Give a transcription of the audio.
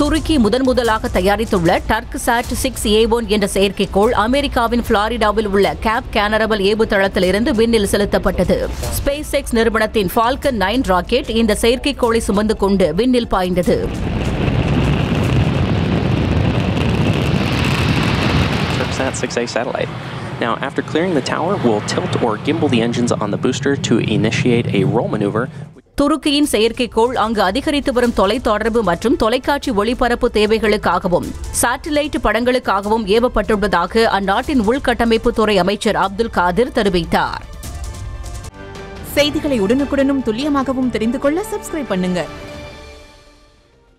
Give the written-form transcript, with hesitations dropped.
துருக்கி முதன்முதலாக தயாரித்துள்ள டர்க்சாட் 6A1 என்ற செயற்கைக்கோள் அமெரிக்காவின் பிளாரிடாவில் உள்ள கேப் கேனரபல் ஏவுதளத்திலிருந்து விண்ணில் செலுத்தப்பட்டது. SpaceX நிறுவனத்தின் Falcon 9 ராக்கெட் இந்த செயற்கைக்கோளை சுமந்து கொண்டு விண்ணில் பாய்ந்தது. Six A satellite. Now, after clearing the tower, we'll tilt or gimbal the engines on the booster to initiate a roll maneuver. துருக்கியின் செயற்கைக்கோள் அங்கு அதிகரித்து வரும் தொலைத்தொடர்பு மற்றும் தொலைக்காட்சி ஒளிபரப்பு தேவைகளுக்காகவும் சாட்டிலைட் படங்களுக்காகவும் ஏவப்பட்டுள்ளதாக அந்நாட்டின் உள்கட்டமைப்பு துறை அமைச்சர் அப்துல் காதிர் தெரிவித்தார். செய்திகளை உடனுக்குடனும் துல்லியமாகவும் தெரிந்து கொள்ள சப்ஸ்கிரைப் பண்ணுங்க.